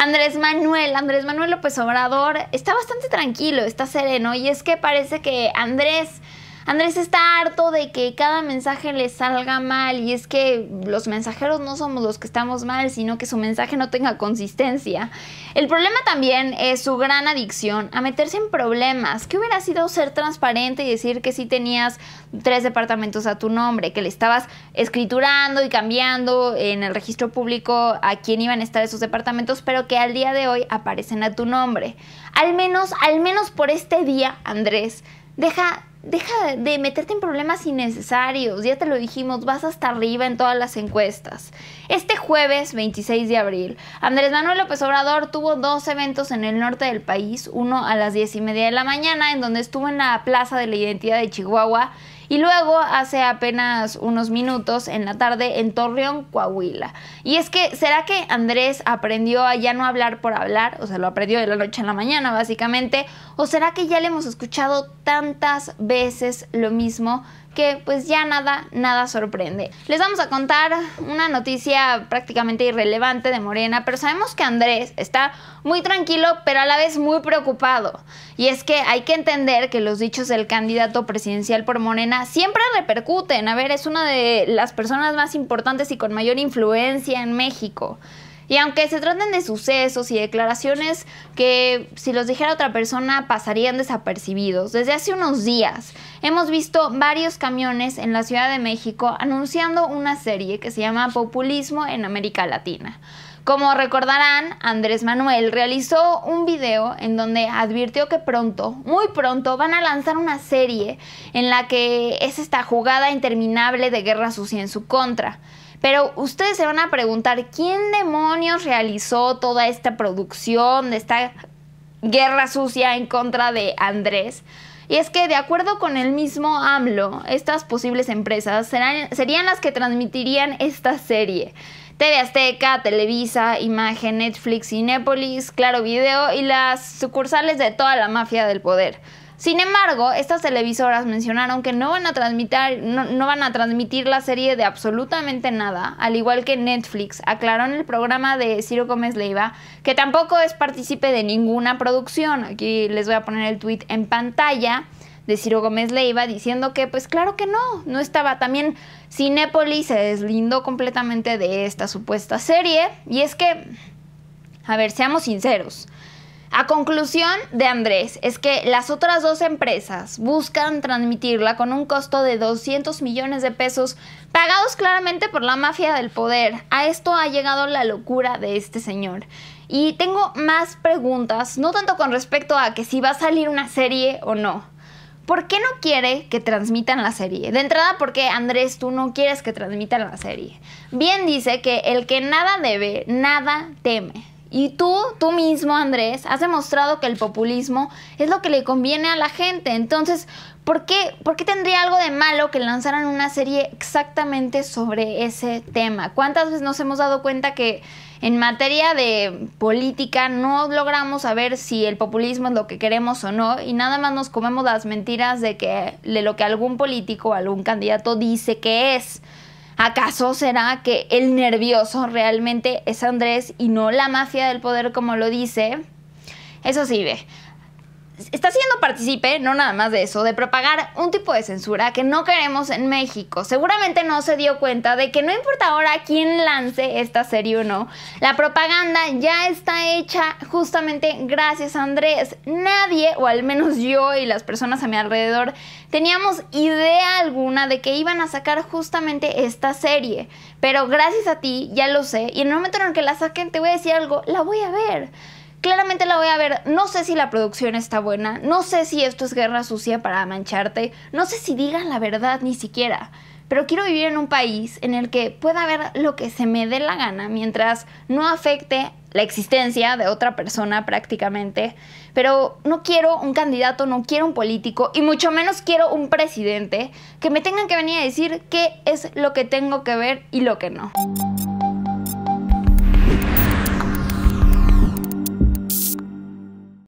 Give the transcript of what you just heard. Andrés Manuel López Obrador está bastante tranquilo, está sereno, y es que parece que Andrés está harto de que cada mensaje le salga mal, y es que los mensajeros no somos los que estamos mal, sino que su mensaje no tenga consistencia. El problema también es su gran adicción a meterse en problemas. ¿Qué hubiera sido ser transparente y decir que sí tenías 3 departamentos a tu nombre, que le estabas escriturando y cambiando en el registro público a quién iban a estar esos departamentos, pero que al día de hoy aparecen a tu nombre? Al menos por este día, Andrés, deja de meterte en problemas innecesarios. Ya te lo dijimos, vas hasta arriba en todas las encuestas. Este jueves 26 de abril, Andrés Manuel López Obrador tuvo 2 eventos en el norte del país, uno a las 10:30 de la mañana, en donde estuvo en la Plaza de la Identidad de Chihuahua, y luego hace apenas unos minutos en la tarde en Torreón, Coahuila. Y es que, ¿será que Andrés aprendió a ya no hablar por hablar? O sea, lo aprendió de la noche a la mañana, básicamente. ¿O será que ya le hemos escuchado tantas veces lo mismo que pues ya nada sorprende? Les vamos a contar una noticia prácticamente irrelevante de Morena, pero sabemos que Andrés está muy tranquilo, pero a la vez muy preocupado. Y es que hay que entender que los dichos del candidato presidencial por Morena siempre repercuten. A ver, es una de las personas más importantes y con mayor influencia en México. Y aunque se traten de sucesos y declaraciones que si los dijera otra persona pasarían desapercibidos, desde hace unos días hemos visto varios camiones en la Ciudad de México anunciando una serie que se llama Populismo en América Latina. Como recordarán, Andrés Manuel realizó un video en donde advirtió que pronto, muy pronto, van a lanzar una serie en la que es esta jugada interminable de guerra sucia en su contra. Pero ustedes se van a preguntar, ¿quién demonios realizó toda esta producción de esta guerra sucia en contra de Andrés? Y es que, de acuerdo con el mismo AMLO, estas posibles empresas serían las que transmitirían esta serie. TV Azteca, Televisa, Imagen, Netflix, Cinépolis, Claro Video y las sucursales de toda la mafia del poder. Sin embargo, estas televisoras mencionaron que no van a transmitir la serie de absolutamente nada, al igual que Netflix aclaró en el programa de Ciro Gómez Leiva que tampoco es partícipe de ninguna producción. Aquí les voy a poner el tweet en pantalla de Ciro Gómez Leiva diciendo que pues claro que no estaba. También Cinépolis se deslindó completamente de esta supuesta serie. Y es que, a ver, seamos sinceros. A conclusión de Andrés es que las otras 2 empresas buscan transmitirla con un costo de 200 millones de pesos pagados claramente por la mafia del poder. A esto ha llegado la locura de este señor. Y tengo más preguntas, no tanto con respecto a que si va a salir una serie o no. ¿Por qué no quiere que transmitan la serie? De entrada, porque Andrés, tú no quieres que transmitan la serie. Bien dice que el que nada debe, nada teme. Y tú mismo, Andrés, has demostrado que el populismo es lo que le conviene a la gente. Entonces, ¿por qué tendría algo de malo que lanzaran una serie exactamente sobre ese tema? ¿Cuántas veces nos hemos dado cuenta que en materia de política no logramos saber si el populismo es lo que queremos o no? Y nada más nos comemos las mentiras de lo que algún político o algún candidato dice que es. ¿Acaso será que el nervioso realmente es Andrés y no la mafia del poder como lo dice? Eso sí, está siendo partícipe, no nada más de eso, de propagar un tipo de censura que no queremos en México. Seguramente no se dio cuenta de que no importa ahora quién lance esta serie o no, la propaganda ya está hecha justamente gracias a Andrés. Nadie, o al menos yo y las personas a mi alrededor, teníamos idea alguna de que iban a sacar justamente esta serie. Pero gracias a ti ya lo sé, y en el momento en el que la saquen te voy a decir algo, la voy a ver. Claramente la voy a ver. No sé si la producción está buena, no sé si esto es guerra sucia para mancharte, no sé si digan la verdad ni siquiera, pero quiero vivir en un país en el que pueda ver lo que se me dé la gana mientras no afecte la existencia de otra persona prácticamente. Pero no quiero un candidato, no quiero un político y mucho menos quiero un presidente que me tengan que venir a decir qué es lo que tengo que ver y lo que no.